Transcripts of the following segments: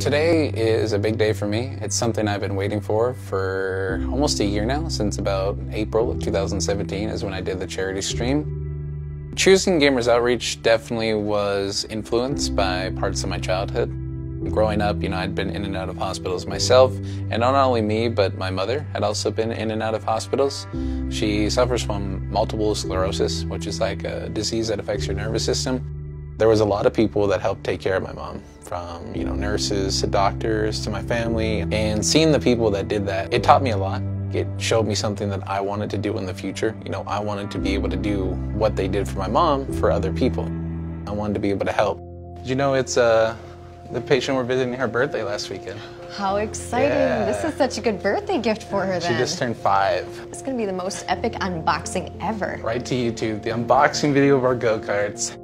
Today is a big day for me. It's something I've been waiting for almost a year now, since about April of 2017 is when I did the charity stream. Choosing Gamers Outreach definitely was influenced by parts of my childhood. Growing up, I'd been in and out of hospitals myself, and not only me, but my mother had also been in and out of hospitals. She suffers from multiple sclerosis, which is like a disease that affects your nervous system. There was a lot of people that helped take care of my mom, from nurses to doctors to my family, and seeing the people that did that, it taught me a lot. It showed me something that I wanted to do in the future. I wanted to be able to do what they did for my mom for other people. I wanted to be able to help. It's the patient we're visiting, her birthday last weekend. How exciting. Yeah. This is such a good birthday gift for her then. She just turned 5. It's going to be the most epic unboxing ever. Right to YouTube, the unboxing video of our go-karts.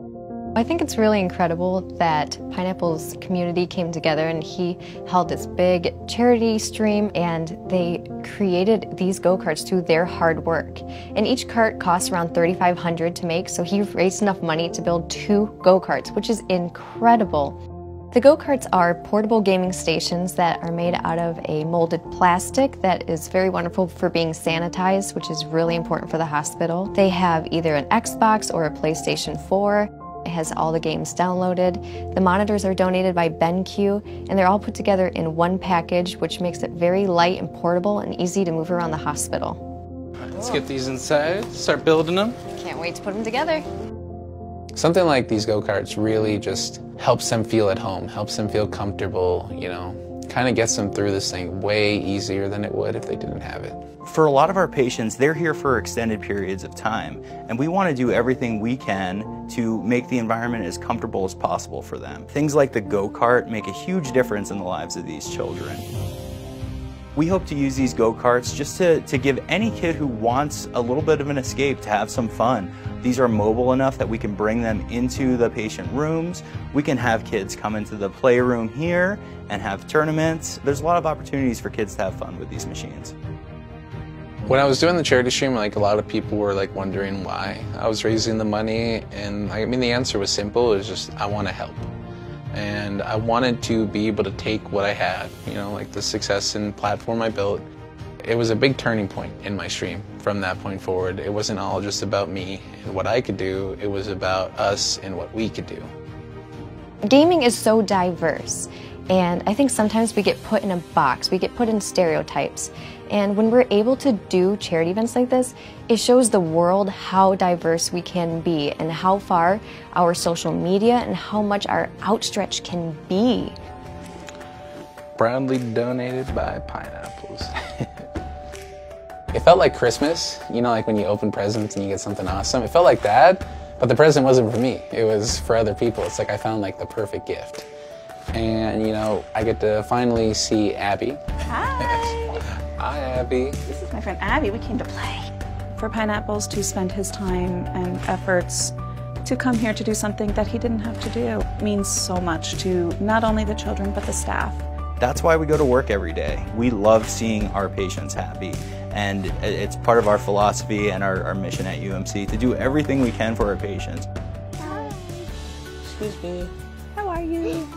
I think it's really incredible that Pineaqples community came together and he held this big charity stream, and they created these go-karts through their hard work. And each cart costs around $3,500 to make, so he raised enough money to build 2 go-karts, which is incredible. The go-karts are portable gaming stations that are made out of a molded plastic that is very wonderful for being sanitized, which is really important for the hospital. They have either an Xbox or a PlayStation 4. It has all the games downloaded. The monitors are donated by BenQ, and they're all put together in one package, which makes it very light and portable and easy to move around the hospital. All right, let's get these inside, start building them. Can't wait to put them together. Something like these go-karts really just helps them feel at home, helps them feel comfortable, kind of gets them through this thing way easier than it would if they didn't have it. For a lot of our patients, they're here for extended periods of time, and we want to do everything we can to make the environment as comfortable as possible for them. Things like the go-kart make a huge difference in the lives of these children. We hope to use these go-karts just to give any kid who wants a little bit of an escape to have some fun. These are mobile enough that we can bring them into the patient rooms. We can have kids come into the playroom here and have tournaments. There's a lot of opportunities for kids to have fun with these machines. When I was doing the charity stream, a lot of people were wondering why I was raising the money, and the answer was simple. It was just, I want to help, and I wanted to be able to take what I had, the success and platform I built. It was a big turning point in my stream. From that point forward, it wasn't all just about me and what I could do. It was about us and what we could do. Gaming is so diverse. And I think sometimes we get put in a box, we get put in stereotypes. And when we're able to do charity events like this, it shows the world how diverse we can be and how far our social media and how much our outstretch can be. Proudly donated by Pineaqples. It felt like Christmas, when you open presents and you get something awesome. It felt like that, but the present wasn't for me. It was for other people. It's I found the perfect gift. And I get to finally see Abby. Hi. Hi, Abby. This is my friend Abby. We came to play. For Pineaqples to spend his time and efforts to come here to do something that he didn't have to do means so much to not only the children but the staff. That's why we go to work every day. We love seeing our patients happy, and it's part of our philosophy and our mission at UMC to do everything we can for our patients. Hi. Excuse me. How are you?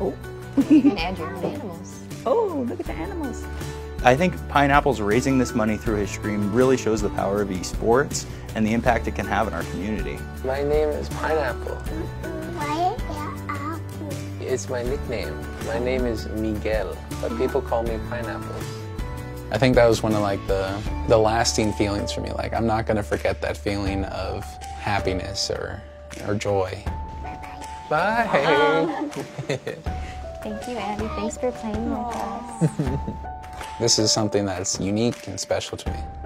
Oh. You can add your animals. Oh, look at the animals. I think Pineaqples raising this money through his stream really shows the power of esports and the impact it can have in our community. My name is Pineapple. Why apple? It's my nickname. My name is Miguel, but people call me Pineapple. I think that was one of the lasting feelings for me. I'm not going to forget that feeling of happiness or joy. Bye. Thank you, Abby. Thanks for playing with us. This is something that's unique and special to me.